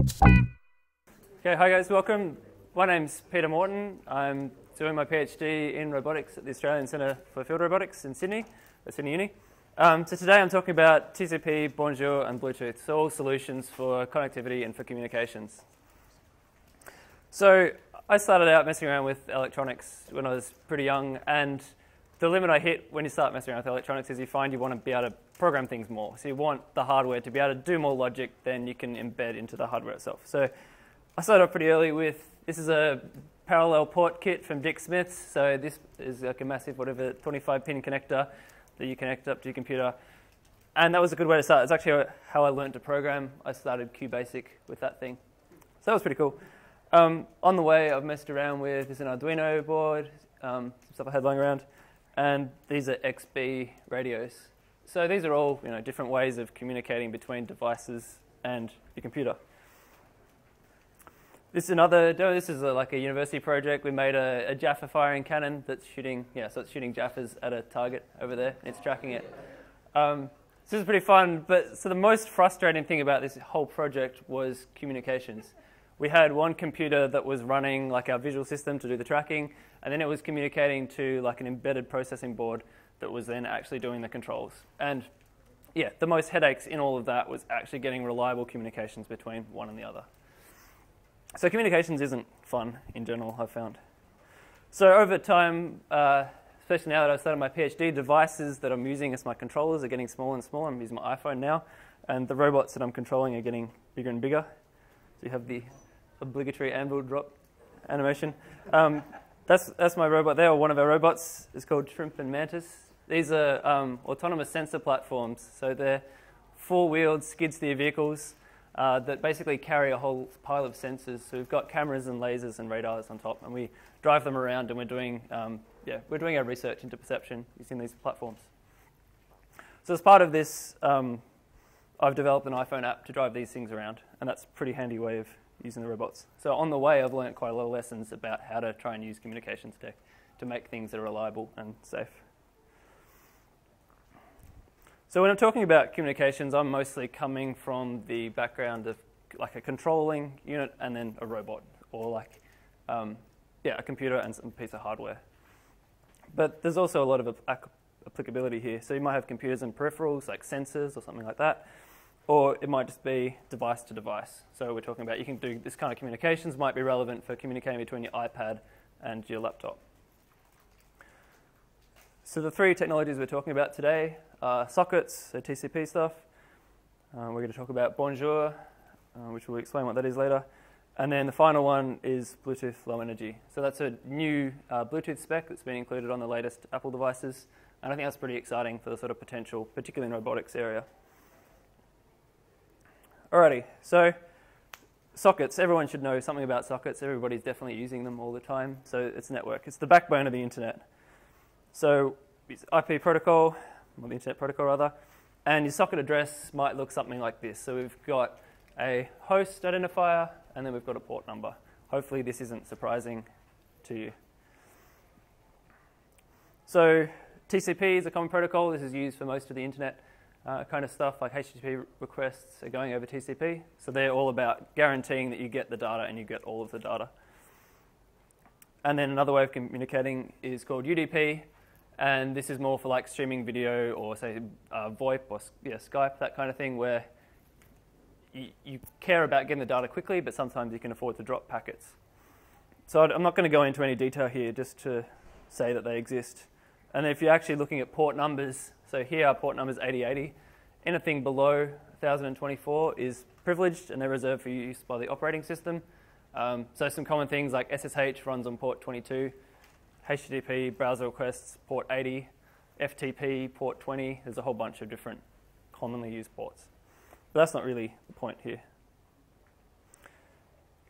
Okay, hi guys, welcome. My name's Peter Morton. I'm doing my PhD in robotics at the Australian Centre for Field Robotics in Sydney, at Sydney Uni. So today I'm talking about TCP, Bonjour and Bluetooth, so all solutions for connectivity and for communications. So I started out messing around with electronics when I was pretty young, and the limit I hit when you start messing around with electronics is you find you want to be able to program things more. So you want the hardware to be able to do more logic than you can embed into the hardware itself. So I started off pretty early with, this is a parallel port kit from Dick Smith's. So this is like a massive, whatever, 25-pin connector that you connect up to your computer. And that was a good way to start. It's actually how I learned to program. I started QBasic with that thing. So that was pretty cool. On the way, I've messed around with, this is an Arduino board, some stuff I had lying around. And these are XB radios. So these are all, you know, different ways of communicating between devices and your computer. This is another. This is like a university project. We made a Jaffa firing cannon that's shooting. Yeah, so it's shooting Jaffas at a target over there. And it's tracking it. So this is pretty fun. But so the most frustrating thing about this whole project was communications. We had one computer that was running like our visual system to do the tracking, and then it was communicating to like an embedded processing board that was then actually doing the controls. And yeah, the most headaches in all of that was actually getting reliable communications between one and the other. So communications isn't fun in general, I've found. So over time, especially now that I've started my PhD, devices that I'm using as my controllers are getting smaller and smaller. I'm using my iPhone now, and the robots that I'm controlling are getting bigger and bigger. So you have the obligatory anvil drop animation. That's my robot there, or one of our robots. It's called Shrimp and Mantis. These are autonomous sensor platforms. So they're four-wheeled skid-steer vehicles that basically carry a whole pile of sensors. So we've got cameras and lasers and radars on top, and we drive them around, and we're doing our research into perception using these platforms. So as part of this, I've developed an iPhone app to drive these things around, and that's a pretty handy way of using the robots. So on the way, I've learned quite a lot of lessons about how to try and use communications tech to make things that are reliable and safe. So when I'm talking about communications, I'm mostly coming from the background of like a controlling unit and then a robot, or like a computer and some piece of hardware. But there's also a lot of applicability here. So you might have computers and peripherals like sensors or something like that. Or it might just be device to device. So we're talking about you can do this kind of communications might be relevant for communicating between your iPad and your laptop. So the three technologies we're talking about today are sockets, so TCP stuff. We're going to talk about Bonjour, which we'll explain what that is later. And then the final one is Bluetooth Low Energy. So that's a new Bluetooth spec that's been included on the latest Apple devices. And I think that's pretty exciting for the sort of potential, particularly in robotics area. Alrighty, so sockets, everyone should know something about sockets. Everybody's definitely using them all the time. So it's network, it's the backbone of the internet. So it's IP protocol, or the internet protocol rather, and your socket address might look something like this. So we've got a host identifier, and then we've got a port number. Hopefully this isn't surprising to you. So TCP is a common protocol. This is used for most of the internet. Kind of stuff like HTTP requests are going over TCP. So they're all about guaranteeing that you get the data and you get all of the data. And then another way of communicating is called UDP. And this is more for like streaming video or say VoIP or Skype, that kind of thing, where you care about getting the data quickly, but sometimes you can afford to drop packets. So I'm not going to go into any detail here, just to say that they exist. And if you're actually looking at port numbers, so here our port number is 8080. Anything below 1024 is privileged, and they're reserved for use by the operating system. So some common things like SSH runs on port 22, HTTP browser requests port 80, FTP port 20. There's a whole bunch of different commonly used ports. But that's not really the point here.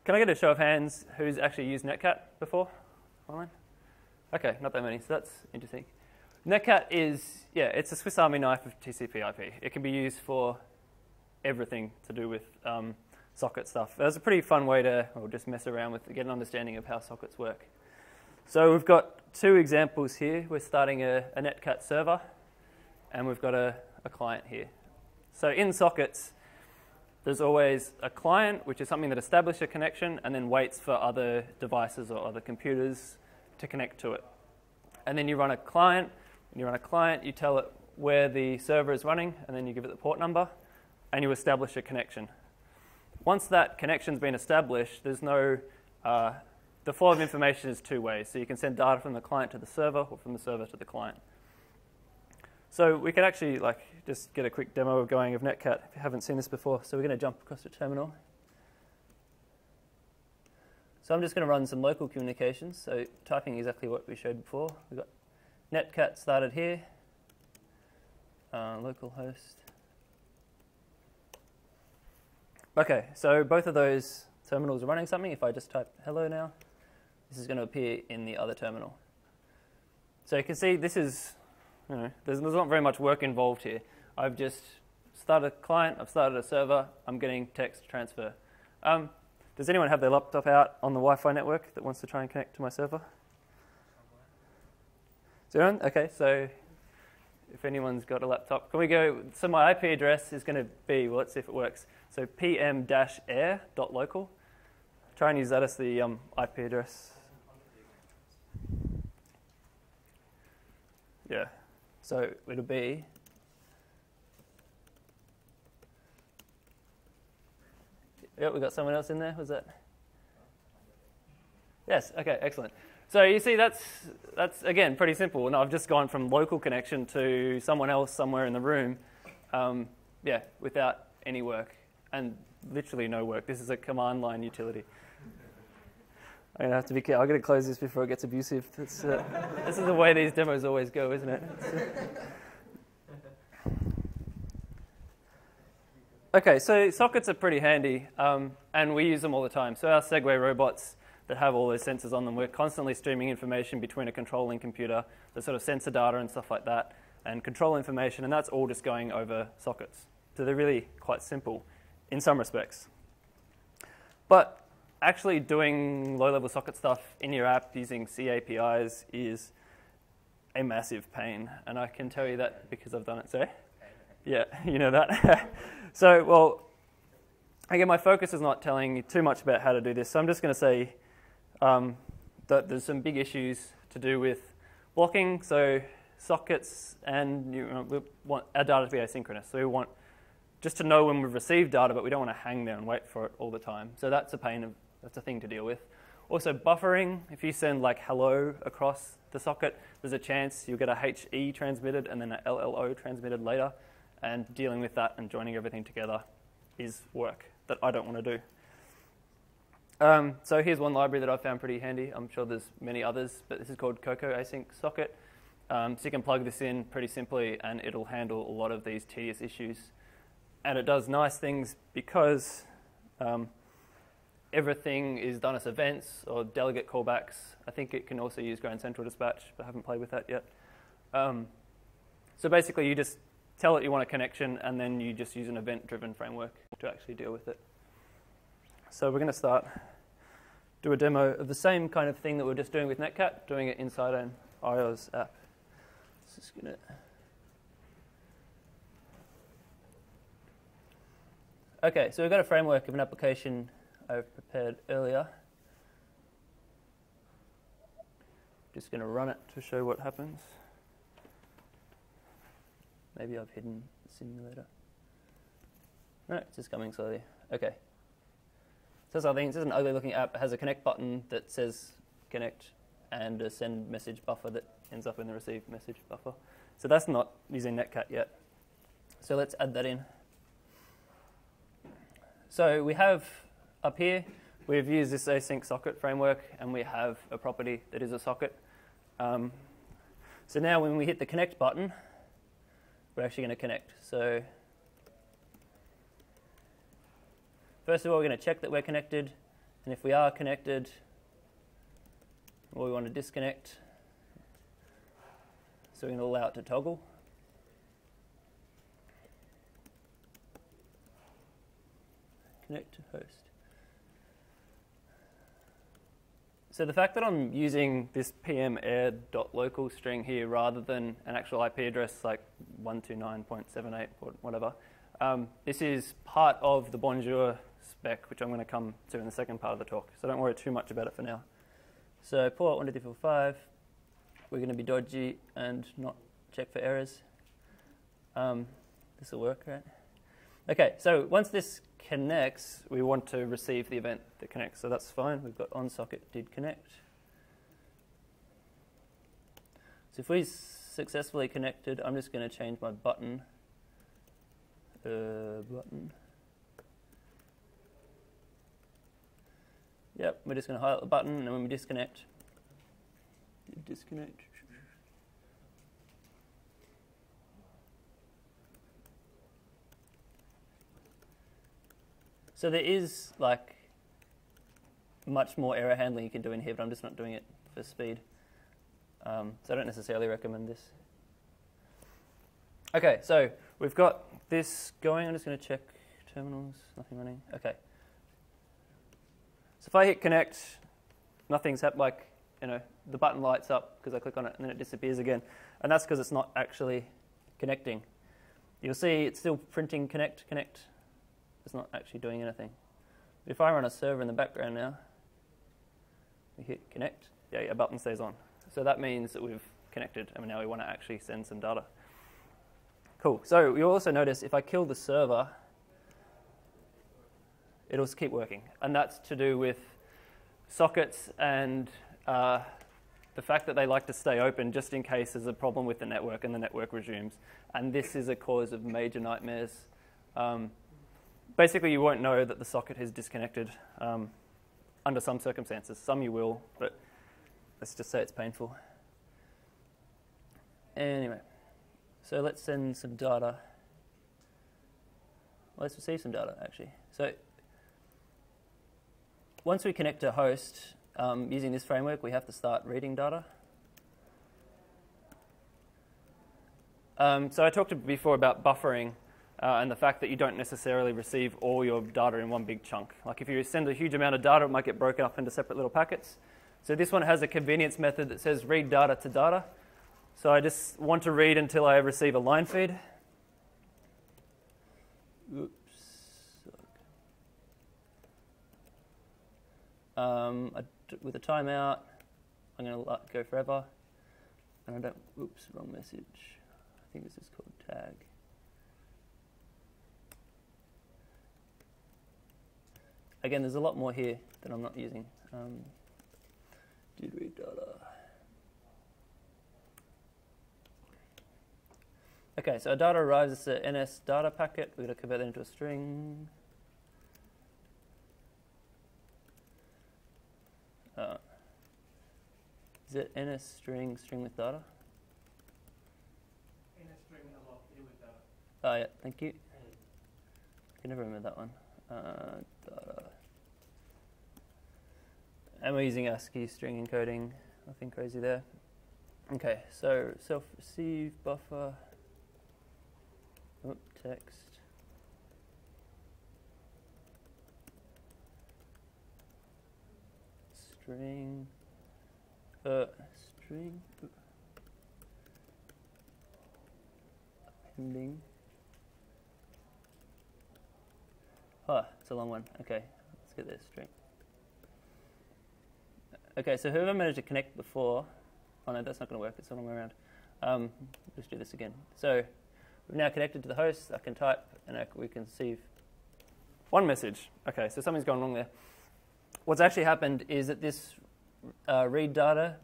Can I get a show of hands who's actually used Netcat before online? Okay, not that many, so that's interesting. Netcat is, it's a Swiss Army knife of TCP/IP. It can be used for everything to do with socket stuff. That's a pretty fun way to just mess around with, get an understanding of how sockets work. So we've got two examples here. We're starting a Netcat server, and we've got a client here. So in sockets, There's always a client, which is something that establishes a connection and then waits for other devices or other computers to connect to it. And then you run a client. When you run a client, you tell it where the server is running, and then you give it the port number, and you establish a connection. Once that connection's been established, there's no... the flow of information is two ways. So you can send data from the client to the server or from the server to the client. So we can actually just get a quick demo going of Netcat if you haven't seen this before. So we're going to jump across the terminal. So I'm just going to run some local communications. So typing exactly what we showed before. We've got Netcat started here, localhost. OK, so both of those terminals are running something. If I just type hello now, this is going to appear in the other terminal. So you can see this is, you know, there's not very much work involved here. I've just started a client, I've started a server, I'm getting text transfer. Does anyone have their laptop out on the Wi-Fi network that wants to try and connect to my server? Does anyone? OK, so if anyone's got a laptop, can we go? So my IP address is going to be, well, let's see if it works. So pm-air.local. Try and use that as the IP address. Yeah. So it'll be we got someone else in there. Was that? Yes. Okay. Excellent. So you see, that's again pretty simple. And I've just gone from local connection to someone else somewhere in the room, yeah, without any work and literally no work. This is a command line utility. I'm gonna have to be careful. I'm gonna close this before it gets abusive. It's, this is the way these demos always go, isn't it? Okay, so sockets are pretty handy, and we use them all the time. So our Segway robots that have all those sensors on them, we're constantly streaming information between a controlling computer, the sort of sensor data and stuff like that, and control information, and that's all just going over sockets. So they're really quite simple in some respects. But actually doing low-level socket stuff in your app using CAPIs is a massive pain. And I can tell you that because I've done it. So, yeah, you know that. So, well, again, my focus is not telling you too much about how to do this. So I'm just going to say that there's some big issues to do with blocking. So sockets, and we want our data to be asynchronous. So we want just to know when we've received data, but we don't want to hang there and wait for it all the time. So that's a pain. That's a thing to deal with. Also, buffering. If you send hello across the socket, there's a chance you'll get a HE transmitted and then a LLO transmitted later. And dealing with that and joining everything together is work that I don't want to do. So here's one library that I found pretty handy. I'm sure there's many others, but this is called Cocoa Async Socket. So you can plug this in pretty simply, and it'll handle a lot of these tedious issues. And it does nice things because everything is done as events or delegate callbacks. I think it can also use Grand Central Dispatch, but I haven't played with that yet. So basically, you just tell it you want a connection, and then you just use an event-driven framework to actually deal with it. So we're going to do a demo of the same kind of thing that we're just doing with Netcat, doing it inside an iOS app. Just gonna... OK, so we've got a framework of an application I've prepared earlier. Just going to run it to show what happens. Maybe I've hidden the simulator. No, it's just coming slowly. OK. So something. This is an ugly looking app. It has a connect button that says connect and a send message buffer that ends up in the receive message buffer. So that's not using Netcat yet. So let's add that in. So we have up here, we've used this async socket framework, and we have a property that is a socket. So now when we hit the connect button, we're actually going to connect. So first of all, we're going to check that we're connected. And if we are connected, or we want to disconnect, so we're going to allow it to toggle. Connect to host. So the fact that I'm using this pmair.local string here rather than an actual IP address like 129.78 or whatever This is part of the Bonjour spec, which I'm going to come to in the second part of the talk, so don't worry too much about it for now. So port 1.2.4.5, we're going to be dodgy and not check for errors. This will work, right? Okay, so once this connects, we want to receive the event that connects, so that's fine. We've got onSocket did connect. So if we successfully connected, I'm just going to change my button. Yep, we're just going to highlight the button, and when we disconnect. So there is like much more error handling you can do in here, but I'm just not doing it for speed. So I don't necessarily recommend this. Okay, so we've got this going. I'm just going to check terminals, nothing running. Okay. So if I hit connect, nothing's happened, like, you know, the button lights up because I click on it and then it disappears again. And that's because it's not actually connecting. You'll see it's still printing connect, connect. It's not actually doing anything. But if I run a server in the background now, we hit connect, yeah, yeah, button stays on. So that means that we've connected, and now we want to actually send some data. Cool. So you'll also notice if I kill the server, it'll keep working. And that's to do with sockets and the fact that they like to stay open just in case there's a problem with the network and the network resumes. And this is a cause of major nightmares. Basically, you won't know that the socket is disconnected under some circumstances. Some you will, but let's just say it's painful. Anyway, so let's send some data. Let's receive some data, actually. So once we connect to host, using this framework, we have to start reading data. So I talked before about buffering and the fact that you don't necessarily receive all your data in one big chunk. Like if you send a huge amount of data, it might get broken up into separate little packets. So this one has a convenience method that says read data to data. So I just want to read until I receive a line feed. Oops. With a timeout, I'm going to go forever. And I don't, oops, wrong message. I think this is called tag. Again, there's a lot more here that I'm not using. Did read data. Okay, so our data arrives as an NS data packet. We're going to convert that into a string. Is it NS string, string with data? NS string a lot to do with data. Oh, yeah, thank you. I can never remember that one. Data. And we're using ASCII string encoding. Nothing crazy there. Okay, so self-receive buffer. Oop, text. String. String. Appending. Oh, it's a long one. Okay, let's get this string. Okay, so whoever managed to connect before, oh no, that's not going to work, it's the wrong way around. Let's do this again. So we've now connected to the host. I can type and we can receive one message. Okay, so something's gone wrong there. What's actually happened is that this read data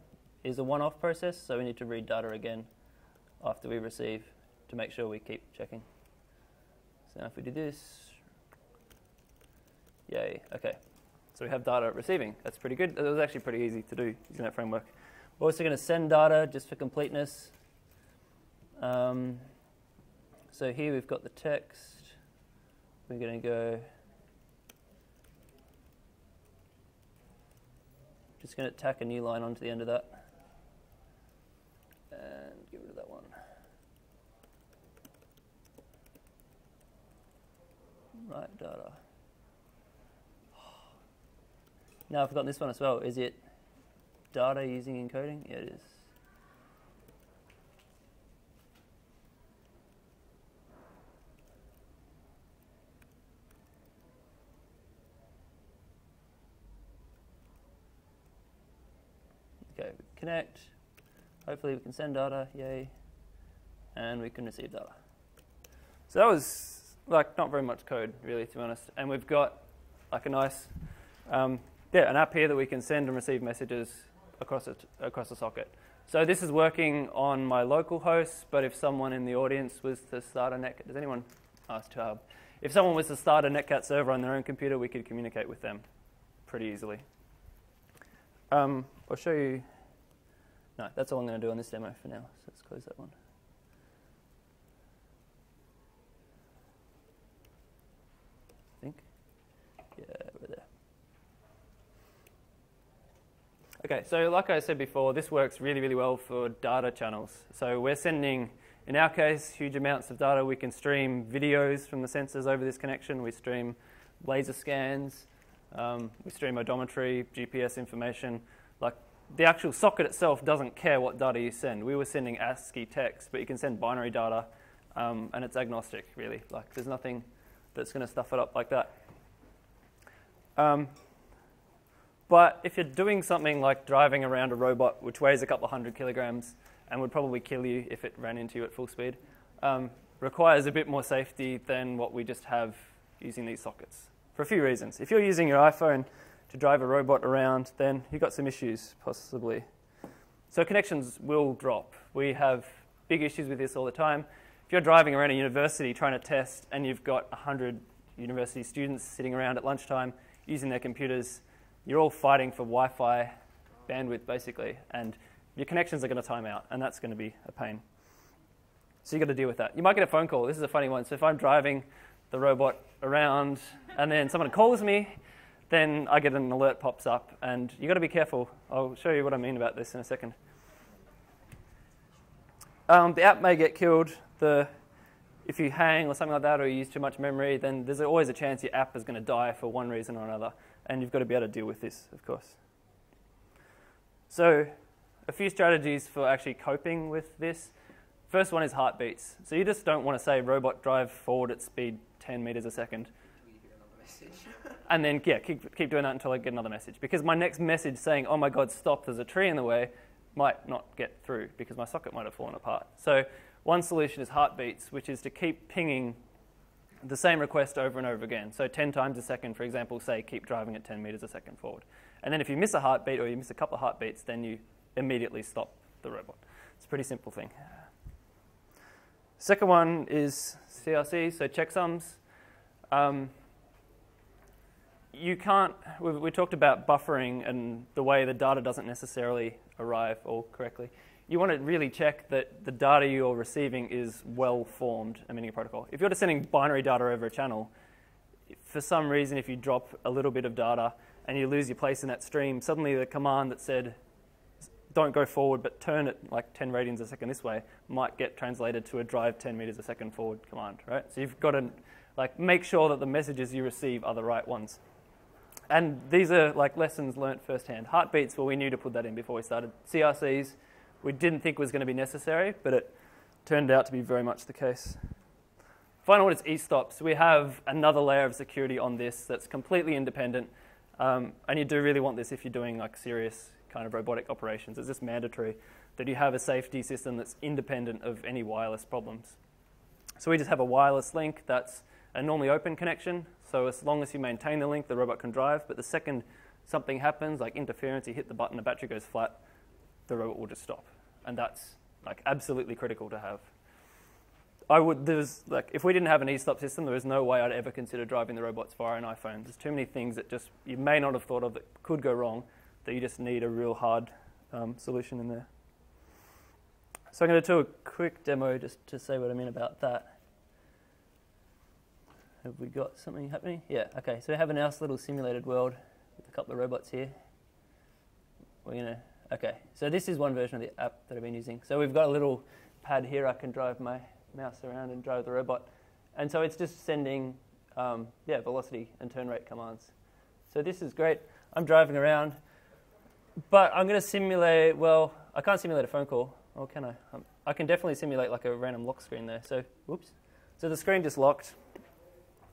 is a one-off process, so we need to read data again after we receive to make sure we keep checking. So now if we do this, yay, okay. So we have data at receiving. That's pretty good. That was actually pretty easy to do using that framework. We're also going to send data just for completeness. So here we've got the text. We're going to go. Just going to tack a new line onto the end of that. And get rid of that one. Right, data. Now I've forgotten this one as well. Is it data using encoding? Yeah, it is. Okay, we connect. Hopefully we can send data, yay. And we can receive data. So that was like not very much code really, to be honest. And we've got like a nice, an app here that we can send and receive messages across the socket. So this is working on my local host, but if someone in the audience was to start a Netcat, does anyone ask Chab? If someone was to start a Netcat server on their own computer, we could communicate with them pretty easily. I'll show you. No, that's all I'm going to do on this demo for now. So let's close that one. I think. Yeah, we're there. Okay, so like I said before, this works really, really well for data channels. So we're sending, in our case, huge amounts of data. We can stream videos from the sensors over this connection. We stream laser scans. We stream odometry, GPS information. Like the actual socket itself doesn't care what data you send. We were sending ASCII text, but you can send binary data, and it's agnostic, really. Like there's nothing that's going to stuff it up like that. But if you're doing something like driving around a robot, which weighs a couple hundred kilograms and would probably kill you if it ran into you at full speed, requires a bit more safety than what we just have using these sockets, for a few reasons. If you're using your iPhone to drive a robot around, then you've got some issues, possibly. So connections will drop. We have big issues with this all the time. If you're driving around a university trying to test and you've got 100 university students sitting around at lunchtime using their computers, you're all fighting for Wi-Fi bandwidth, basically, and your connections are going to time out, and that's going to be a pain. So you've got to deal with that. You might get a phone call. This is a funny one. So if I'm driving the robot around and then someone calls me, then I get an alert pops up, and you've got to be careful. I'll show you what I mean about this in a second. The app may get killed. If you hang or something like that, or you use too much memory, then there's always a chance your app is going to die for one reason or another. And you've got to be able to deal with this, of course. So a few strategies for actually coping with this. First one is heartbeats. So you just don't want to say robot drive forward at speed 10 meters a second. And then, yeah, keep doing that until I get another message. Because my next message saying, oh my God, stop, there's a tree in the way, might not get through because my socket might have fallen apart. So one solution is heartbeats, which is to keep pinging the same request over and over again. So 10 times a second, for example, say keep driving at 10 meters a second forward. And then if you miss a heartbeat or you miss a couple of heartbeats, then you immediately stop the robot. It's a pretty simple thing. Second one is CRC, so checksums. You can't, we talked about buffering and the way the data doesn't necessarily arrive all correctly. You want to really check that the data you're receiving is well-formed emitting a protocol. If you're just sending binary data over a channel, for some reason, if you drop a little bit of data and you lose your place in that stream, suddenly the command that said, don't go forward but turn it like 10 radians a second this way, might get translated to a drive 10 meters a second forward command, right? So you've got to like make sure that the messages you receive are the right ones. And these are like lessons learned firsthand. Heartbeats, well, we knew to put that in before we started. CRCs, we didn't think was going to be necessary, but it turned out to be very much the case. Final one is e-stops. We have another layer of security on this that's completely independent, and you do really want this if you're doing like serious kind of robotic operations. It's just mandatory that you have a safety system that's independent of any wireless problems. So we just have a wireless link that's a normally open connection, so as long as you maintain the link, the robot can drive, but the second something happens, like interference, you hit the button, the battery goes flat, the robot will just stop, and that's like absolutely critical to have. If we didn't have an e-stop system, there is no way I'd ever consider driving the robots via an iPhone. There's too many things that just you may not have thought of that could go wrong, that you just need a real hard solution in there. So I'm going to do a quick demo just to say what I mean about that. Have we got something happening? Yeah. Okay. So we have a nice little simulated world with a couple of robots here. We're gonna. Okay, so this is one version of the app that I've been using. So we've got a little pad here. I can drive my mouse around and drive the robot. And so it's just sending velocity and turn rate commands. So this is great. I'm driving around. But I'm going to simulate, well, I can't simulate a phone call. Or can I? I can definitely simulate like a random lock screen there. So, whoops. So the screen just locked,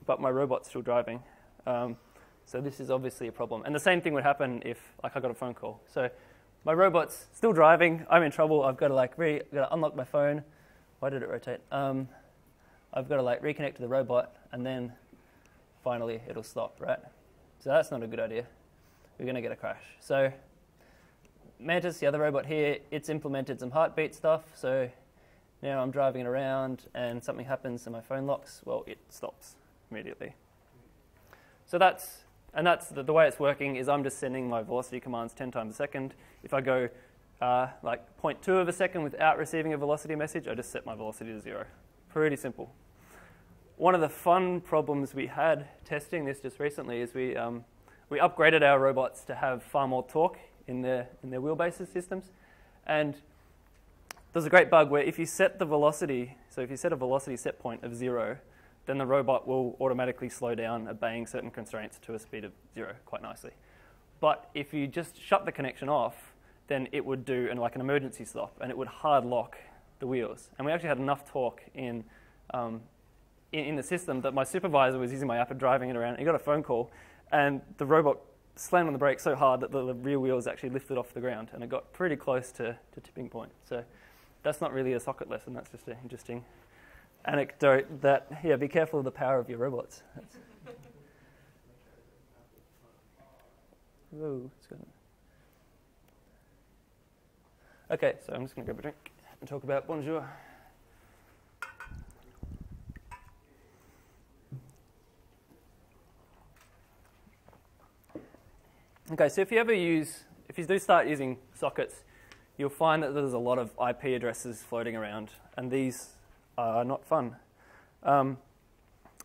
but my robot's still driving. So this is obviously a problem. And the same thing would happen if like I got a phone call. So My robot's still driving. I'm in trouble. I've got to really unlock my phone. Why did it rotate? I've got to reconnect to the robot, and then finally it'll stop, right? So that's not a good idea. We're going to get a crash. So Mantis, the other robot here, it's implemented some heartbeat stuff. So now I'm driving it around, and something happens, and my phone locks. Well, it stops immediately. So that's. And that's the way it's working is I'm just sending my velocity commands 10 times a second. If I go 0.2 of a second without receiving a velocity message, I just set my velocity to 0. Pretty simple. One of the fun problems we had testing this just recently is we upgraded our robots to have far more torque in their wheelbases systems. And there's a great bug where if you set the velocity, so if you set a velocity set point of 0, then the robot will automatically slow down, obeying certain constraints to a speed of 0 quite nicely. But if you just shut the connection off, then it would do an emergency stop, and it would hard lock the wheels. And we actually had enough torque in the system that my supervisor was using my app and driving it around, and he got a phone call, and the robot slammed on the brake so hard that the rear wheels actually lifted off the ground, and it got pretty close to tipping point. So that's not really a socket lesson, that's just an interesting anecdote that, yeah, be careful of the power of your robots. Whoa, it's good. Okay, so I'm just going to grab a drink and talk about Bonjour. Okay, so if you do start using sockets, you'll find that there's a lot of IP addresses floating around, and these are not fun.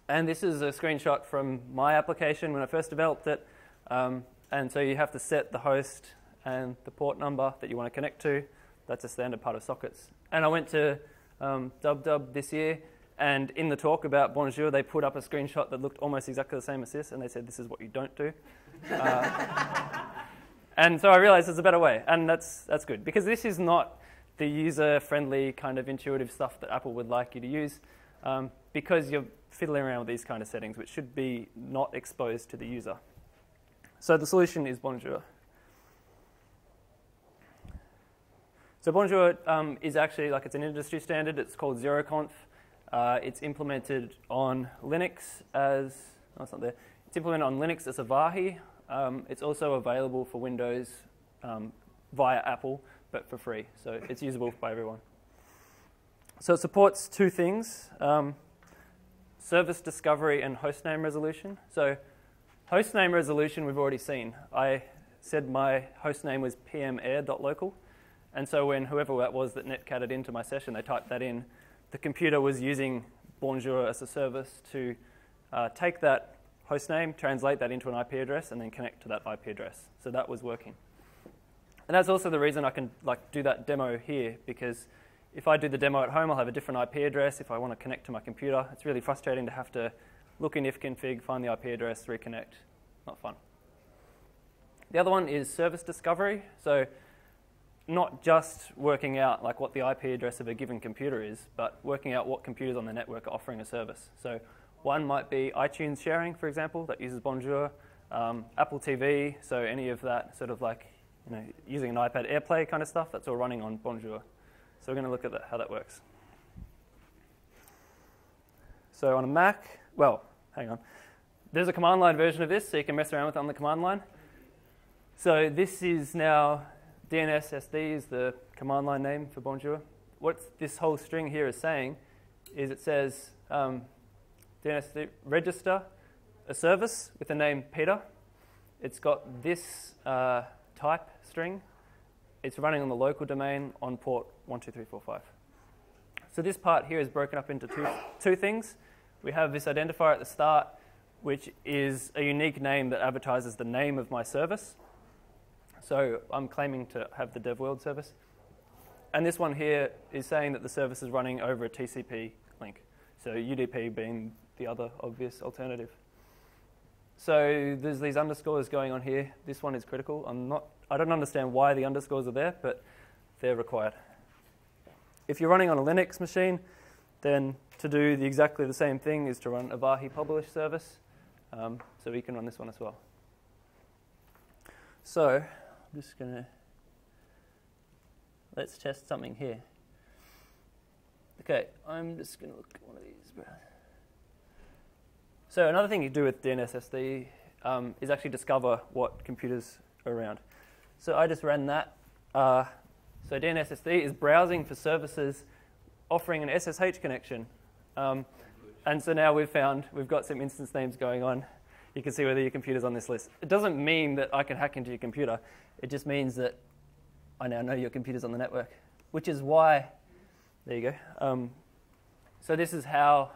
And this is a screenshot from my application when I first developed it. And so you have to set the host and the port number that you want to connect to. That's a standard part of sockets. And I went to DubDub this year, and in the talk about Bonjour, they put up a screenshot that looked almost exactly the same as this, and they said, this is what you don't do. And so I realized there's a better way, and that's good, because this is not the user-friendly kind of intuitive stuff that Apple would like you to use, because you're fiddling around with these kind of settings, which should be not exposed to the user. So the solution is Bonjour. So Bonjour is actually it's an industry standard. It's called zeroconf. It's implemented on Linux as It's implemented on Linux as Avahi. It's also available for Windows via Apple, but for free, so it's usable by everyone. So it supports two things, service discovery and hostname resolution. So hostname resolution we've already seen. I said my hostname was pmair.local, and so when whoever that was that netcatted into my session, they typed that in, the computer was using Bonjour as a service to take that hostname, translate that into an IP address, and then connect to that IP address. So that was working. And that's also the reason I can do that demo here, because if I do the demo at home, I'll have a different IP address if I want to connect to my computer. It's really frustrating to have to look in ifconfig, find the IP address, reconnect. Not fun. The other one is service discovery. So not just working out what the IP address of a given computer is, but working out what computers on the network are offering a service. So one might be iTunes sharing, for example, that uses Bonjour, Apple TV, so any of that sort of using an iPad AirPlay kind of stuff, that's all running on Bonjour. So we're going to look at how that works. So on a Mac, well, hang on. There's a command line version of this, so you can mess around with it on the command line. So this is now DNSSD is the command line name for Bonjour. What this whole string here is saying is it says DNSSD register a service with the name Peter. It's got this type string. It's running on the local domain on port 12345. So this part here is broken up into two things. We have this identifier at the start, which is a unique name that advertises the name of my service. So I'm claiming to have the DevWorld service. And this one here is saying that the service is running over a TCP link, so UDP being the other obvious alternative. So there's these underscores going on here. This one is critical. I don't understand why the underscores are there, but they're required. If you're running on a Linux machine, then to do exactly the same thing is to run Avahi publish service. So we can run this one as well. So I'm just going to Let's test something here. Okay, I'm just going to look at one of these. So another thing you do with DNSSD is actually discover what computers are around. So I just ran that. So DNSSD is browsing for services offering an SSH connection. And so now we've found we've got some instance names going on. You can see whether your computer's on this list. It doesn't mean that I can hack into your computer. It just means that I now know your computer's on the network, which is why, there you go. So this is how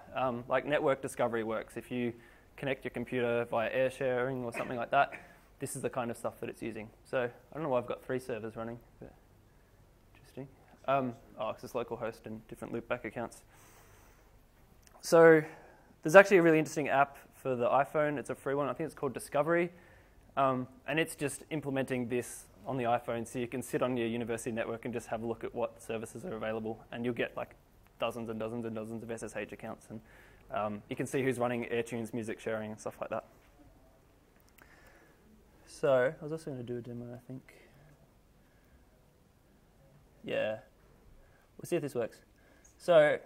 like network discovery works. If you connect your computer via air sharing or something like that, this is the kind of stuff that it's using. So I don't know why I've got 3 servers running. But interesting. Oh, it's just local host and different loopback accounts. So there's actually a really interesting app for the iPhone. It's a free one. I think it's called Discovery. And it's just implementing this on the iPhone. So you can sit on your university network and just have a look at what services are available. And you'll get like dozens and dozens and dozens of SSH accounts. And you can see who's running AirTunes music sharing and stuff like that. So I was also going to do a demo, I think. Yeah. We'll see if this works. So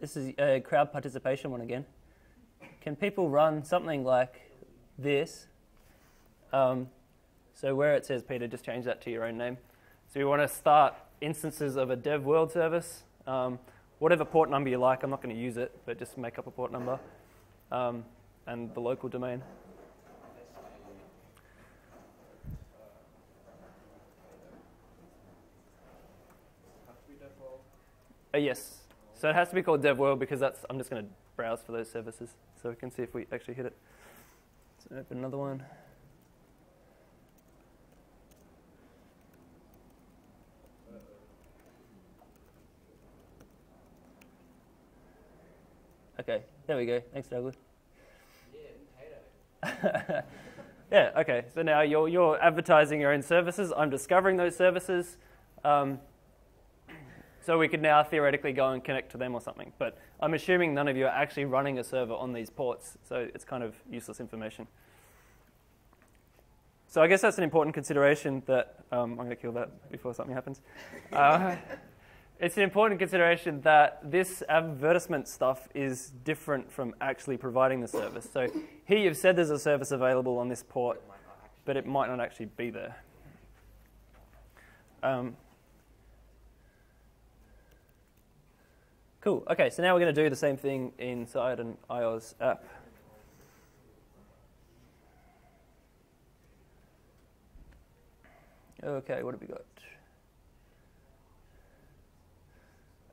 this is a crowd participation one again. Can people run something like this? So where it says Peter, just change that to your own name. So you want to start instances of a dev world service, whatever port number you like. I'm not going to use it, but just make up a port number and the local domain. Yes. So it has to be called dev world because that's, I'm just going to browse for those services so we can see if we actually hit it. Let's open another one. Okay, there we go. Thanks, Douglas. Yeah, yeah, okay. So now you're advertising your own services. I'm discovering those services. So we could now theoretically go and connect to them or something. But I'm assuming none of you are actually running a server on these ports, so it's kind of useless information. So I guess that's an important consideration that I'm going to kill that before something happens. It's an important consideration that this advertisement stuff is different from actually providing the service. So here you've said there's a service available on this port, but it might not actually be there. Cool. Okay, so now we're going to do the same thing inside an iOS app. Okay, what have we got?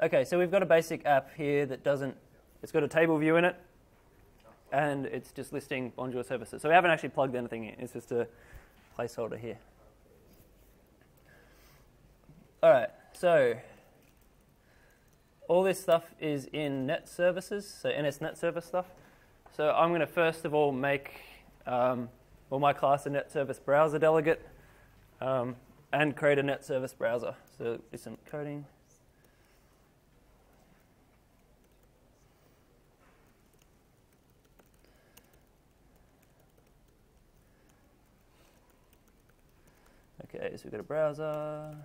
Okay, so we've got a basic app here that doesn't, it's got a table view in it, and it's just listing Bonjour services. So we haven't actually plugged anything in. It's just a placeholder here. All right, so all this stuff is in net services, so NS net service stuff. So I'm going to first of all make my class a net service browser delegate and create a net service browser. So do some coding. Okay, so we've got a browser.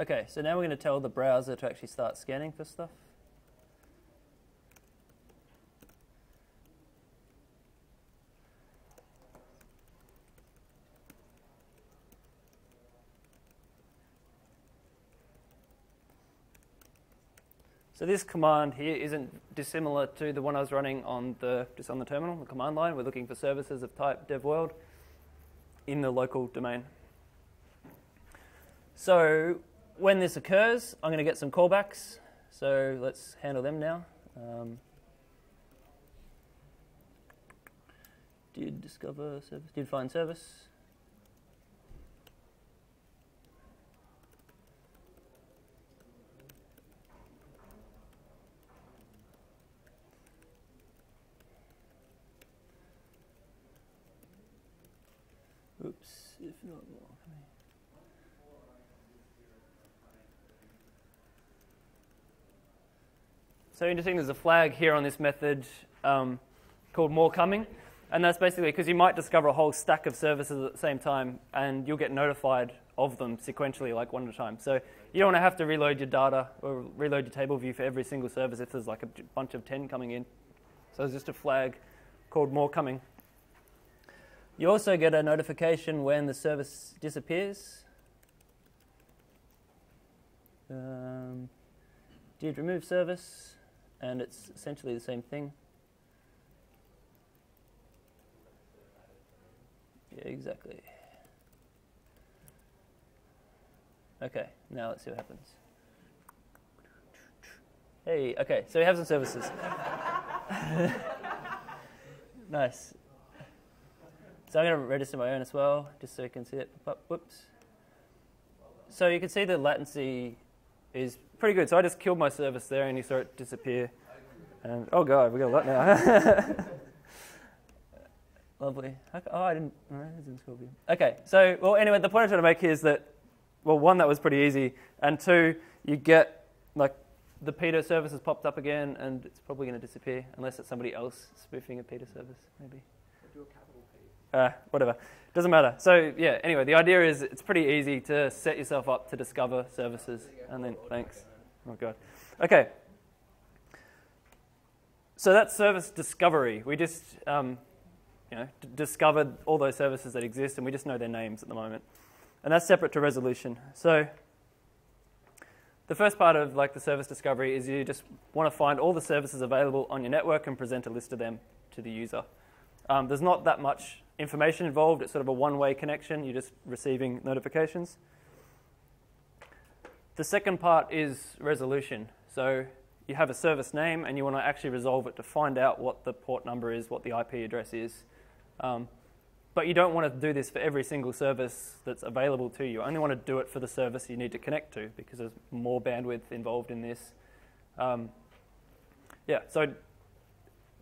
Okay, so now we're going to tell the browser to actually start scanning for stuff. So this command here isn't dissimilar to the one I was running on the just on the terminal, the command line. We're looking for services of type devworld in the local domain. So when this occurs, I'm going to get some callbacks. So let's handle them now. Did discover service, did find service. Oops, So interesting, there's a flag here on this method called more coming. And that's basically because you might discover a whole stack of services at the same time, and you'll get notified of them sequentially, like one at a time. So you don't want to have to reload your data or reload your table view for every single service if there's like a bunch of 10 coming in. So there's just a flag called more coming. You also get a notification when the service disappears. Did remove service, and it's essentially the same thing. Yeah, exactly. Okay, now let's see what happens. Hey, okay, so we have some services. Nice. So I'm going to register my own as well, just so you can see it. Whoops. So you can see the latency is pretty good. So I just killed my service there, and you saw it disappear. And oh god, we got a lot now. Lovely. Oh, I didn't. No, it didn't score. Okay. So, well, anyway, the point I'm trying to make here is that, well, one, that was pretty easy, and two, you get like the Peter service has popped up again, and it's probably going to disappear unless it's somebody else spoofing a Peter service, maybe. Or do a capital P. Whatever. Doesn't matter. So yeah. Anyway, the idea is it's pretty easy to set yourself up to discover services, and then thanks. Oh god. Okay. So that's service discovery. We just you know, discovered all those services that exist, and we just know their names at the moment. And that's separate to resolution. So the first part of like the service discovery is you just want to find all the services available on your network and present a list of them to the user. There's not that much information involved. It's sort of a one-way connection. You're just receiving notifications. The second part is resolution. So you have a service name, and you want to actually resolve it to find out what the port number is, what the IP address is. But you don't want to do this for every single service that's available to you. You only want to do it for the service you need to connect to, because there's more bandwidth involved in this. Yeah, so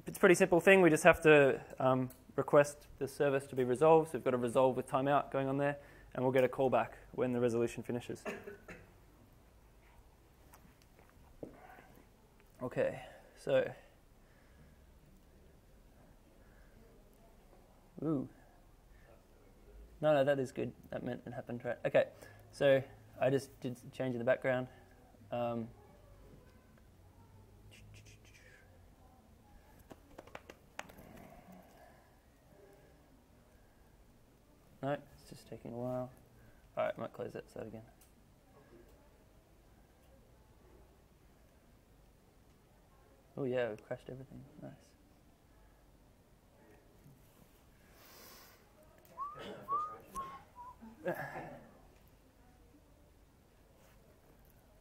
it's a pretty simple thing. We just have to request the service to be resolved. So we've got a resolve with timeout going on there, and we'll get a callback when the resolution finishes. Okay, so. Ooh. No, no, that is good. That meant it happened, right? Okay, so I just did change in the background. No, it's just taking a while. All right, I might close that side again. Oh yeah, we crashed everything. Nice.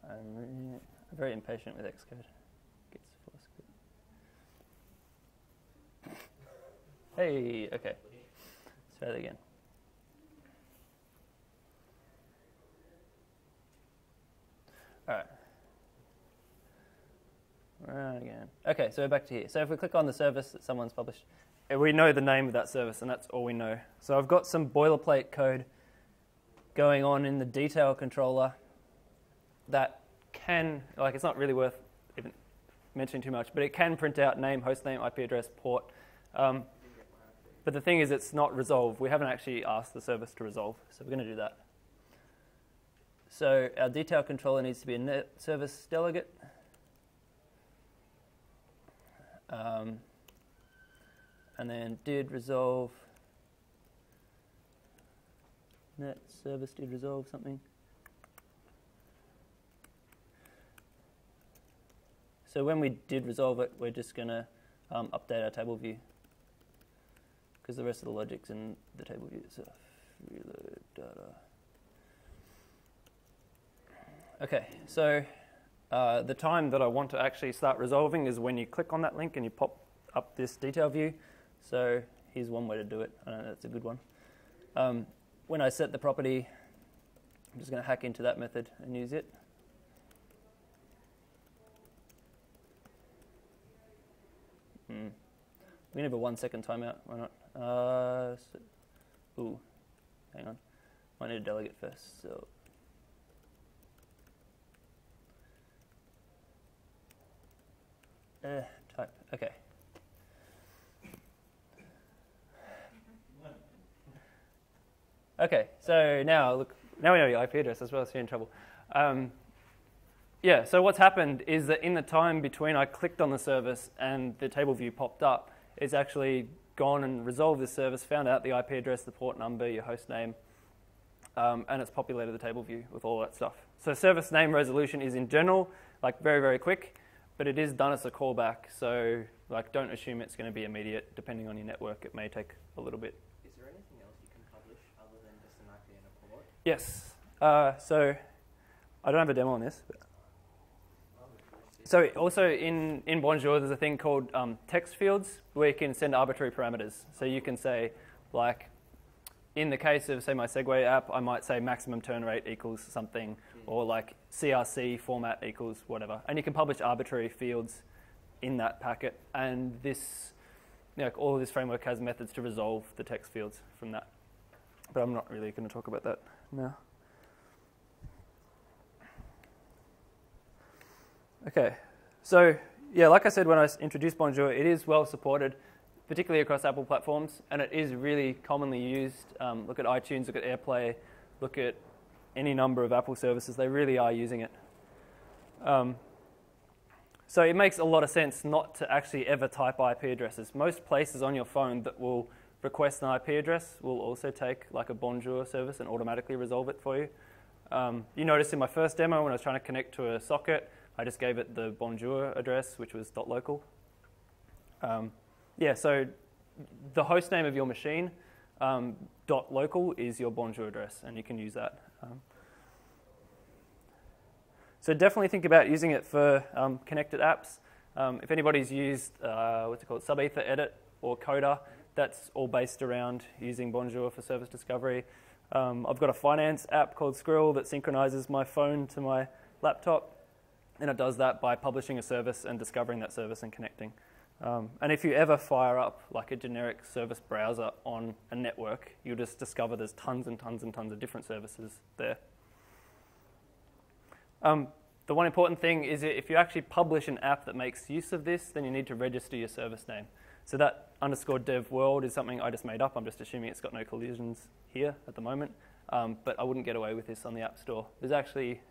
I'm very impatient with Xcode. Hey, okay. Let's try that again. All right. Right again. Okay, so we're back to here. So if we click on the service that someone's published, we know the name of that service, and that's all we know. So I've got some boilerplate code going on in the detail controller that can, like, it's not really worth even mentioning too much, but it can print out name, hostname, IP address, port. But the thing is, it's not resolve. We haven't actually asked the service to resolve, so we're going to do that. So our detail controller needs to be a net service delegate. And then did resolve. Net service did resolve something. So when we did resolve it, we're just going to update our table view, because the rest of the logic's in the table view itself. Reload data. Okay, so the time that I want to actually start resolving is when you click on that link and you pop up this detail view. So here's one way to do it. I know that's a good one. When I set the property, I'm just going to hack into that method and use it. We can have a 1-second timeout. Why not? Ooh, hang on. I need a delegate first, so. Type, okay. Okay, so now look, now we know your IP address as well, so you're in trouble. Yeah, so what's happened is that in the time between I clicked on the service and the table view popped up, it's actually gone and resolved this service, found out the IP address, the port number, your host name, and it's populated the table view with all that stuff. So service name resolution is in general, like very, very quick, but it is done as a callback. So like, don't assume it's going to be immediate. Depending on your network, it may take a little bit. Is there anything else you can publish other than just an IP and a port? Yes. So I don't have a demo on this. But so also in Bonjour, there's a thing called text fields where you can send arbitrary parameters. So you can say, like, in the case of, say, my Segway app, I might say maximum turn rate equals something, or like CRC format equals whatever. And you can publish arbitrary fields in that packet. And this, you know, all of this framework has methods to resolve the text fields from that. But I'm not really going to talk about that now. Okay. So, yeah, like I said when I introduced Bonjour, it is well supported, particularly across Apple platforms, and it is really commonly used. Look at iTunes, look at AirPlay, look at any number of Apple services. They really are using it. So it makes a lot of sense not to actually ever type IP addresses. Most places on your phone that will request an IP address will also take like a Bonjour service and automatically resolve it for you. You notice in my first demo when I was trying to connect to a socket, I just gave it the Bonjour address, which was .local. Yeah, so the host name of your machine, .local is your Bonjour address, and you can use that. So definitely think about using it for connected apps. If anybody's used, what's it called, Sub-Ether Edit or Coda, that's all based around using Bonjour for service discovery. I've got a finance app called Skrill that synchronizes my phone to my laptop, and it does that by publishing a service and discovering that service and connecting. And if you ever fire up like a generic service browser on a network, you'll just discover there's tons and tons and tons of different services there. The one important thing is if you actually publish an app that makes use of this, then you need to register your service name. So that _dev world is something I just made up. I'm just assuming it's got no collisions here at the moment. But I wouldn't get away with this on the App Store. There's actually,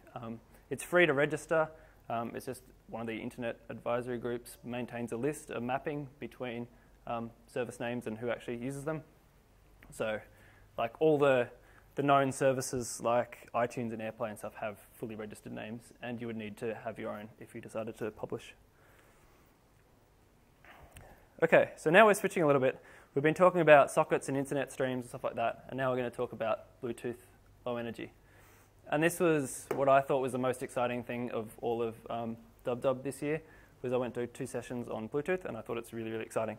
it's free to register. It's just one of the internet advisory groups maintains a list, a mapping between service names and who actually uses them. So like all the known services like iTunes and AirPlay and stuff have fully registered names, and you would need to have your own if you decided to publish. Okay, so now we're switching a little bit. We've been talking about sockets and internet streams and stuff like that, and now we're going to talk about Bluetooth Low Energy. And this was what I thought was the most exciting thing of all of DubDub this year, was I went to 2 sessions on Bluetooth, and I thought it's really, really exciting.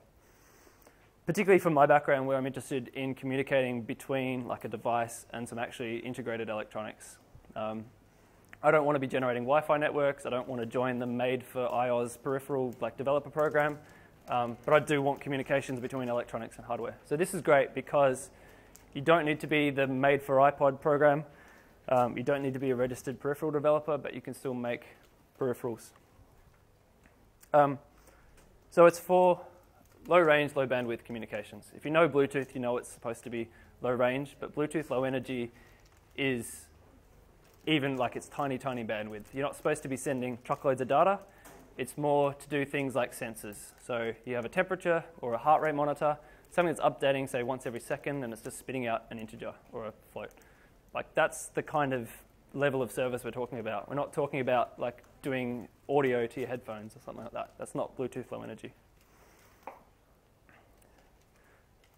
Particularly from my background, where I'm interested in communicating between like a device and some actually integrated electronics. I don't want to be generating Wi-Fi networks. I don't want to join the made-for-IOS peripheral like developer program. But I do want communications between electronics and hardware. So this is great because you don't need to be the made-for-iPod program. You don't need to be a registered peripheral developer, but you can still make peripherals. So it's for low range, low bandwidth communications. If you know Bluetooth, you know it's supposed to be low range, but Bluetooth Low Energy is even like it's tiny, tiny bandwidth. You're not supposed to be sending truckloads of data. It's more to do things like sensors. So you have a temperature or a heart rate monitor, something that's updating, say, once every second, and it's just spitting out an integer or a float. Like that's the kind of level of service we're talking about. We're not talking about like doing audio to your headphones or something like that. That's not Bluetooth Low Energy.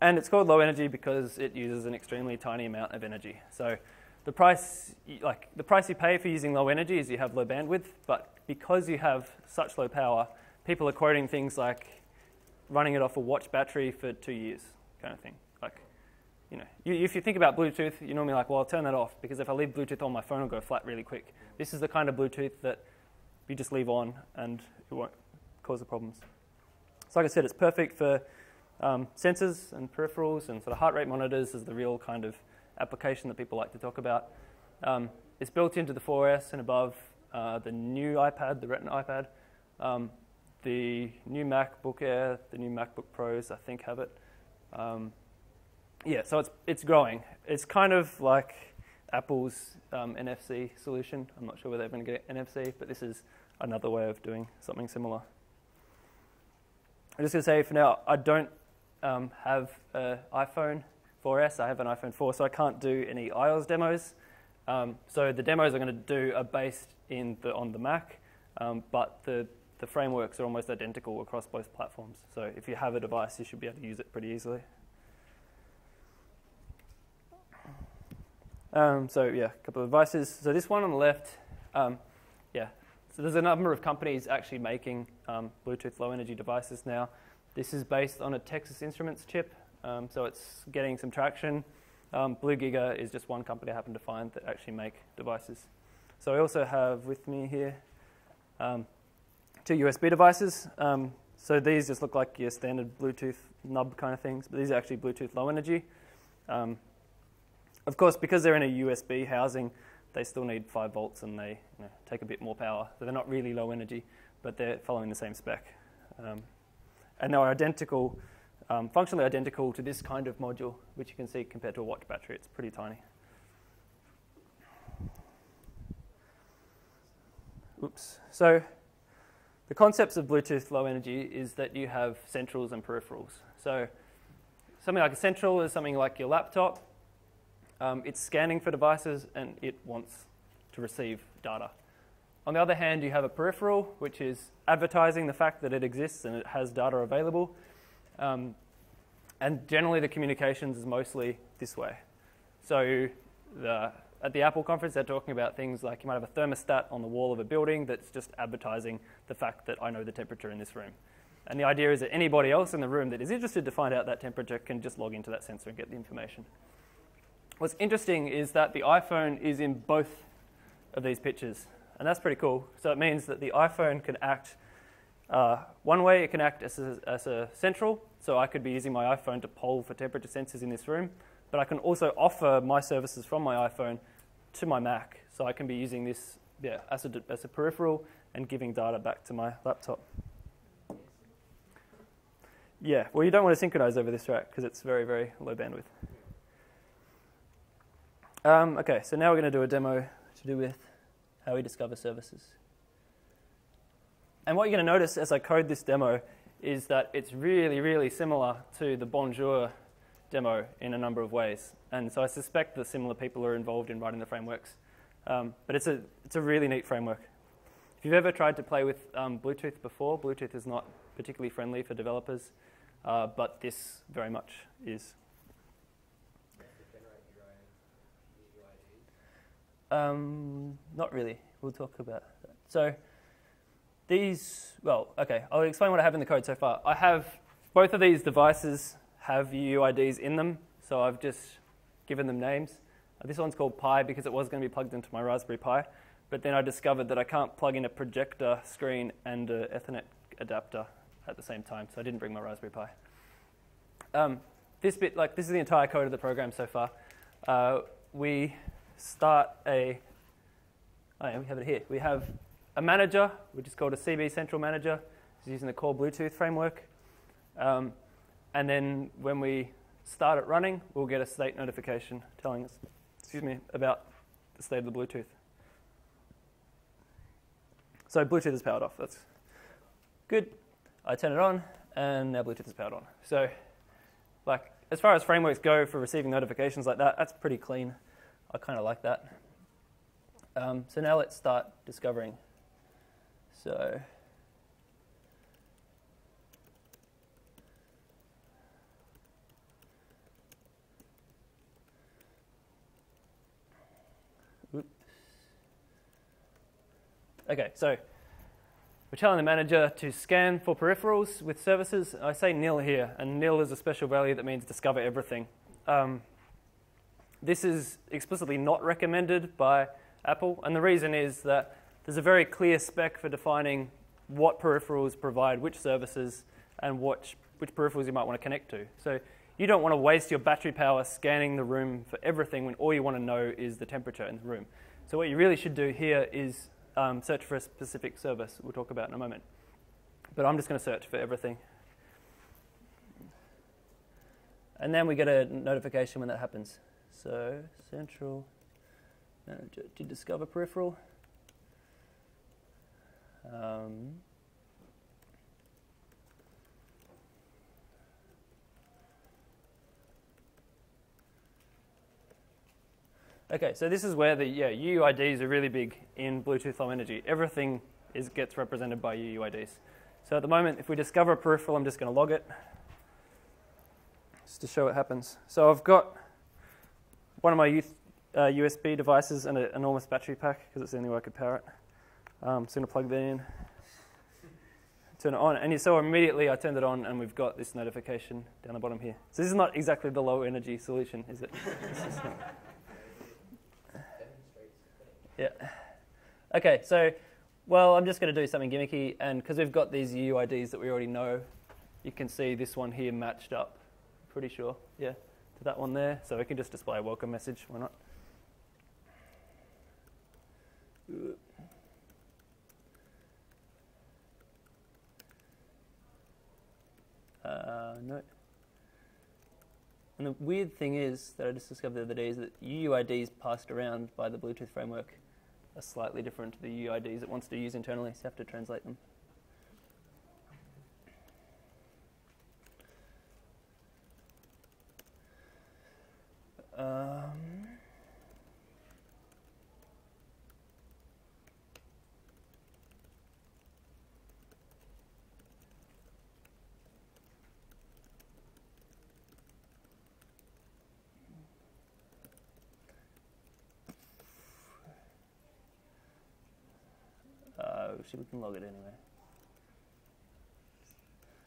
And it's called low energy because it uses an extremely tiny amount of energy. So the price, like the price you pay for using low energy is you have low bandwidth, but because you have such low power, people are quoting things like running it off a watch battery for 2 years kind of thing. You know, if you think about Bluetooth, you're normally like, well, I'll turn that off because if I leave Bluetooth on, my phone will go flat really quick. This is the kind of Bluetooth that you just leave on and it won't cause the problems. So like I said, it's perfect for sensors and peripherals, and sort of heart rate monitors is the real kind of application that people like to talk about. It's built into the 4S and above, the new iPad, the Retina iPad. The new MacBook Air, the new MacBook Pros, I think, have it. Yeah, so it's growing. It's kind of like Apple's NFC solution. I'm not sure whether they're going to get NFC, but this is another way of doing something similar. I'm just going to say for now, I don't have an iPhone 4S. I have an iPhone 4, so I can't do any iOS demos. So the demos I'm going to do are based on the Mac, but the frameworks are almost identical across both platforms. So if you have a device, you should be able to use it pretty easily. So yeah, a couple of devices. So this one on the left, yeah. So there's a number of companies actually making Bluetooth Low Energy devices now. This is based on a Texas Instruments chip, so it's getting some traction. Blue Giga is just one company I happen to find that actually make devices. So I also have with me here two USB devices. So these just look like your standard Bluetooth nub kind of things, but these are actually Bluetooth Low Energy. Of course, because they're in a USB housing, they still need 5 volts and they take a bit more power. So they're not really low energy, but they're following the same spec. And they are identical, functionally identical to this kind of module, which you can see compared to a watch battery. It's pretty tiny. Oops. So the concepts of Bluetooth low energy is that you have centrals and peripherals. So something like a central is something like your laptop. It's scanning for devices, and it wants to receive data. On the other hand, you have a peripheral, which is advertising the fact that it exists and it has data available. And generally, the communications is mostly this way. So at the Apple conference, they're talking about things like you might have a thermostat on the wall of a building that's just advertising the fact that I know the temperature in this room. And the idea is that anybody else in the room that is interested to find out that temperature can just log into that sensor and get the information. What's interesting is that the iPhone is in both of these pictures, and that's pretty cool. So it means that the iPhone can act one way. It can act as a central, so I could be using my iPhone to poll for temperature sensors in this room, but I can also offer my services from my iPhone to my Mac, so I can be using this as a peripheral and giving data back to my laptop. Yeah, well, you don't want to synchronize over this track because it's very, very low bandwidth. Okay, so now we're going to do a demo to do with how we discover services. And what you're going to notice as I code this demo is that it's really, really similar to the Bonjour demo in a number of ways. And so I suspect that similar people are involved in writing the frameworks. But it's a really neat framework. If you've ever tried to play with Bluetooth before, Bluetooth is not particularly friendly for developers, but this very much is. Not really. We'll talk about that. So these, well, okay, I'll explain what I have in the code so far. I have both of these devices have UUIDs in them, so I've just given them names. This one's called Pi because it was going to be plugged into my Raspberry Pi, but then I discovered that I can't plug in a projector screen and an Ethernet adapter at the same time, so I didn't bring my Raspberry Pi. This bit, like, this is the entire code of the program so far. We start a, oh yeah, we have it here. We have a manager, which is called a CB Central Manager. It's using the core Bluetooth framework. And then when we start it running, we'll get a state notification telling us, excuse me, about the state of the Bluetooth. So Bluetooth is powered off. That's good. I turn it on, and now Bluetooth is powered on. So like, as far as frameworks go for receiving notifications like that, that's pretty clean. I kind of like that. So now let's start discovering. So oops. Okay, so we're telling the manager to scan for peripherals with services. I say nil here, and nil is a special value that means discover everything. This is explicitly not recommended by Apple, and the reason is that there's a very clear spec for defining what peripherals provide which services and which peripherals you might want to connect to. So You don't want to waste your battery power scanning the room for everything when all you want to know is the temperature in the room. So what you really should do here is search for a specific service we'll talk about in a moment. But I'm just going to search for everything. And then we get a notification when that happens. So central manager to discover peripheral. Okay, so this is where the UUIDs are really big in Bluetooth Low Energy. Everything gets represented by UUIDs. So at the moment, if we discover a peripheral, I'm just going to log it just to show what happens. So I've got one of my USB devices and an enormous battery pack because it's the only way I could power it. So I'm going to plug that in, turn it on, and you saw immediately I turned it on and we've got this notification down the bottom here. So this is not exactly the low energy solution, is it? Yeah. Okay, so, well, I'm just going to do something gimmicky, and because we've got these UUIDs that we already know, you can see this one here matched up, pretty sure, yeah, to that one there. So we can just display a welcome message, why not? No. And the weird thing is that I just discovered the other day is that UUIDs passed around by the Bluetooth framework are slightly different to the UUIDs it wants to use internally, so you have to translate them. We can log it anyway.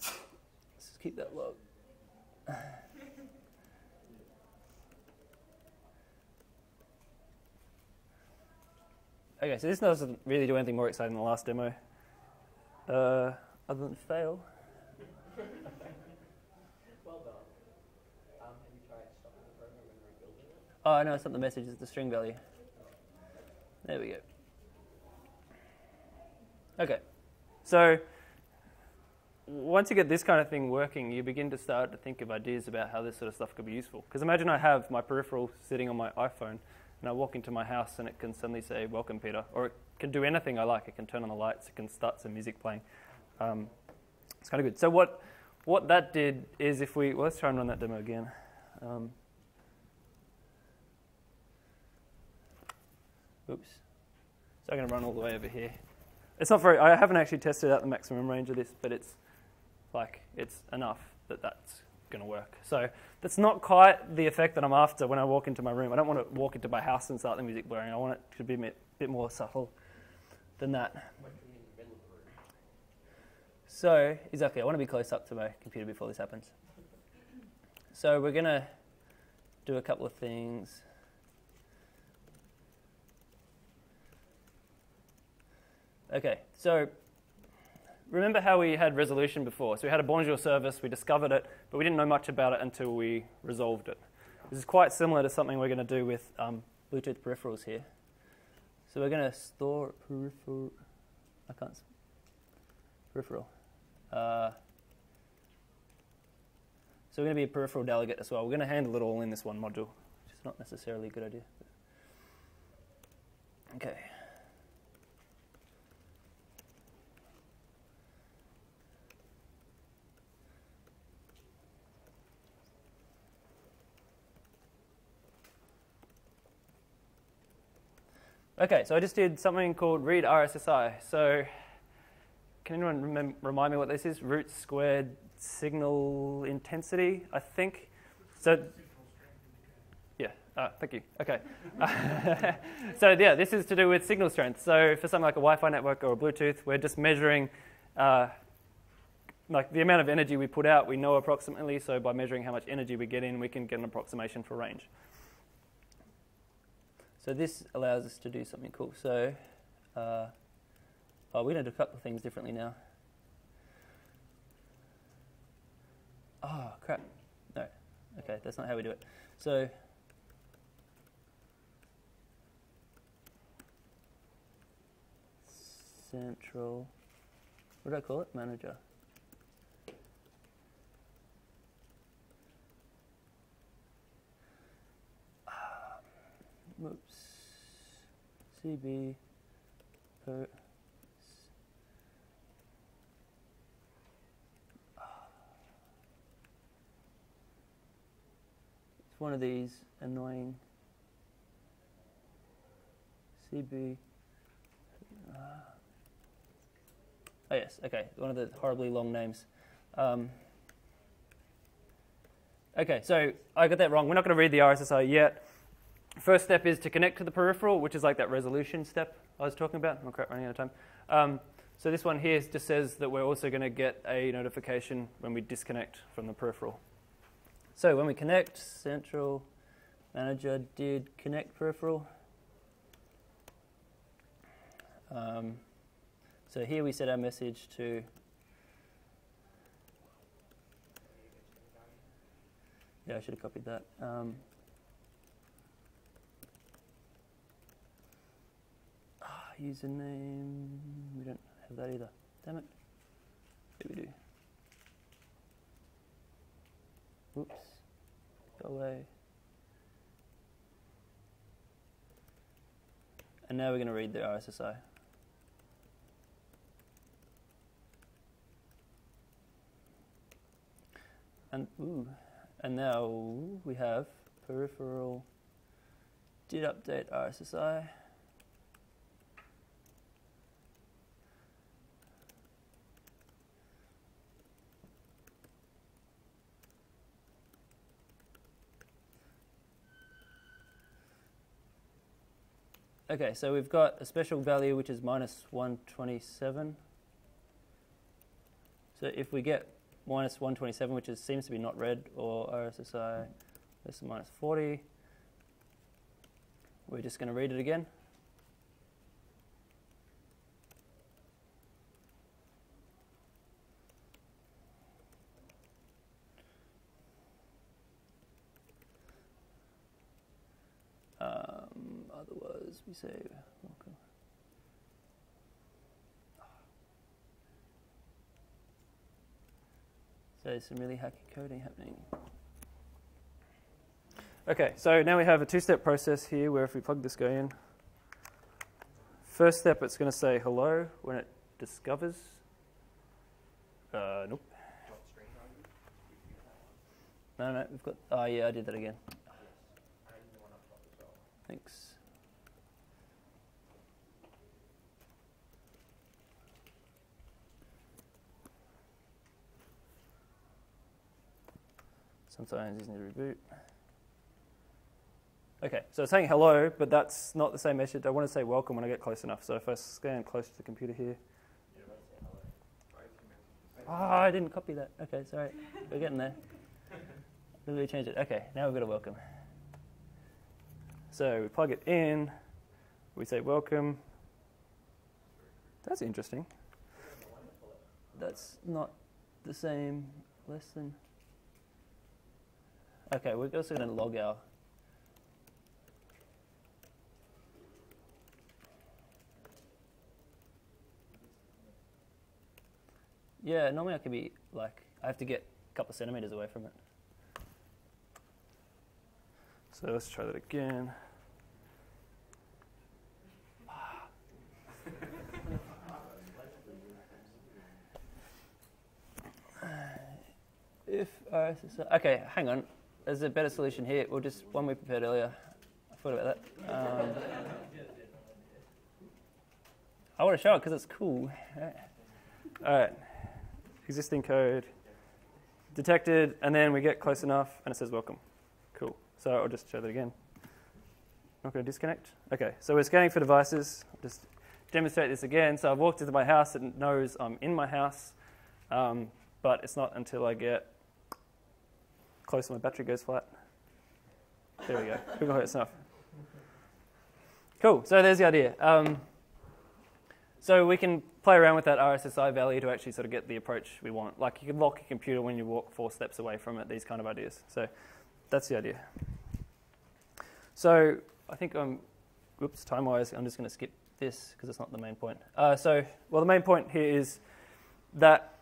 Let's just keep that log. Okay, so this doesn't really do anything more exciting than the last demo, other than fail. Well done. Have you tried stopping the program and rebuilding it? Oh, no, it's not the message, it's the string value. There we go. Okay, so once you get this kind of thing working, you begin to start to think of ideas about how this sort of stuff could be useful. Because imagine I have my peripheral sitting on my iPhone, and I walk into my house, and it can suddenly say, welcome, Peter. Or it can do anything I like. It can turn on the lights. It can start some music playing. It's kind of good. So what that did is if we... Well, let's try and run that demo again. Oops. So I'm going to run all the way over here. It's not very, I haven't actually tested out the maximum range of this, but it's like, it's enough that that's going to work. So that's not quite the effect that I'm after when I walk into my room. I don't want to walk into my house and start the music blaring. I want it to be a bit more subtle than that. So, exactly, I want to be close up to my computer before this happens. So we're going to do a couple of things. Okay, so remember how we had resolution before. So we had a Bonjour service, we discovered it, but we didn't know much about it until we resolved it. This is quite similar to something we're going to do with Bluetooth peripherals here. So we're going to store peripheral. I can't. Peripheral. So we're going to be a peripheral delegate as well. We're going to handle it all in this one module, which is not necessarily a good idea. Okay. Okay, so I just did something called read RSSI. So can anyone remind me what this is? Root squared signal intensity, I think. So yeah, thank you. Okay. So yeah, this is to do with signal strength. So for something like a Wi-Fi network or a Bluetooth, we're just measuring like the amount of energy we put out. We know approximately. So by measuring how much energy we get in, we can get an approximation for range. So this allows us to do something cool. So we're going to do a couple of things differently now. Oh, crap. No. Okay, that's not how we do it. So central, what do I call it? Manager. Oops. CB per. It's one of these annoying CB. Oh yes, okay, one of the horribly long names. Okay, so I got that wrong. We're not going to read the RSSI yet. First step is to connect to the peripheral, which is like that resolution step I was talking about. I'm running out of time. So this one here just says that we're also going to get a notification when we disconnect from the peripheral. So when we connect, central manager did connect peripheral. So here we set our message to I should have copied that. Username, we don't have that either. Damn it. Here we do. Whoops. Go away. And now we're going to read the RSSI. And and now we have peripheral did update RSSI. Okay, so we've got a special value which is -127. So if we get -127, which is, seems to be not read, or RSSI less than -40, we're just going to read it again. Otherwise, we say welcome. So there's some really hacky coding happening. Okay, so now we have a two-step process here where if we plug this guy in, first step it's going to say hello when it discovers. Nope. No, we've got, oh yeah, I did that again. Thanks. Sometimes you need to reboot. Okay, so it's saying hello, but that's not the same message. I want to say welcome when I get close enough. So if I scan close to the computer here. Oh, I didn't copy that. Okay, sorry. We're getting there. Let me change it. Okay, now we've got a welcome. So we plug it in, we say welcome. That's interesting. That's not the same lesson. Okay, we're also going to log our. Yeah, normally I could be like, I have to get a couple of centimeters away from it. So let's try that again. If RSSI, okay, hang on. There's a better solution here. We'll just one we prepared earlier. I thought about that. I want to show it because it's cool. All right. Existing code detected, and then we get close enough, and it says welcome. Cool. So I'll just show that again. Not going to disconnect. Okay. So we're scanning for devices. I'll just demonstrate this again. So I've walked into my house. It knows I'm in my house, but it's not until I get close, my battery goes flat. There we go. We've got enough. Cool. So there's the idea. So we can play around with that RSSI value to actually sort of get the approach we want. Like you can lock your computer when you walk 4 steps away from it. These kind of ideas. So that's the idea. So I think I'm, oops, time-wise, I'm just going to skip this because it's not the main point. Well, the main point here is that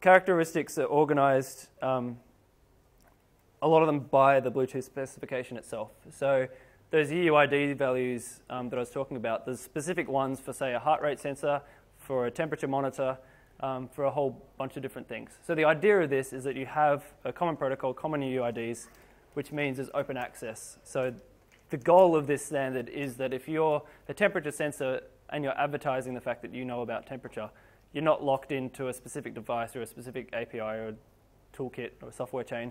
characteristics are organized, a lot of them by the Bluetooth specification itself. So those UUID values that I was talking about, there's specific ones for, say, a heart rate sensor, for a temperature monitor, for a whole bunch of different things. So the idea of this is that you have a common protocol, common UUIDs, which means there's open access. So the goal of this standard is that if you're a temperature sensor and you're advertising the fact that you know about temperature, you're not locked into a specific device or a specific API or toolkit or software chain.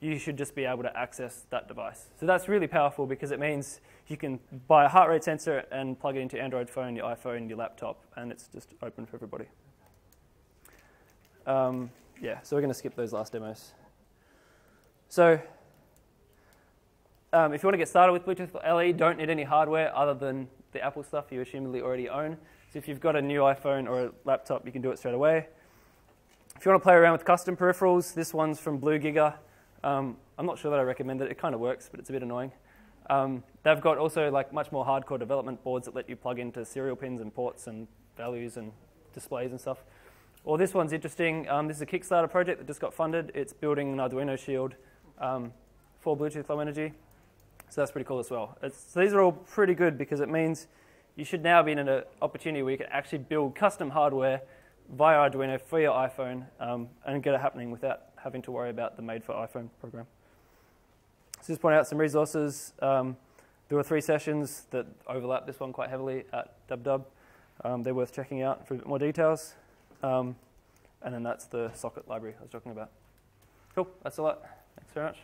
You should just be able to access that device. So that's really powerful because it means you can buy a heart rate sensor and plug it into your Android phone, your iPhone, your laptop, and it's just open for everybody. Yeah, so we're going to skip those last demos. So if you want to get started with Bluetooth LE, don't need any hardware other than the Apple stuff you assumedly already own. So if you've got a new iPhone or a laptop, you can do it straight away. If you want to play around with custom peripherals, this one's from Blue Giga. I'm not sure that I recommend it. It kind of works, but it's a bit annoying. They've got also like much more hardcore development boards that let you plug into serial pins and ports and values and displays and stuff. Or this one's interesting. This is a Kickstarter project that just got funded. It's building an Arduino shield for Bluetooth Low Energy. So that's pretty cool as well. So these are all pretty good because it means you should now be in an opportunity where you can actually build custom hardware via Arduino for your iPhone and get it happening without having to worry about the Made for iPhone program. So just point out some resources. There were 3 sessions that overlap this one quite heavily at DubDub. They're worth checking out for a bit more details. And then that's the socket library I was talking about. Cool, that's a lot. Thanks very much.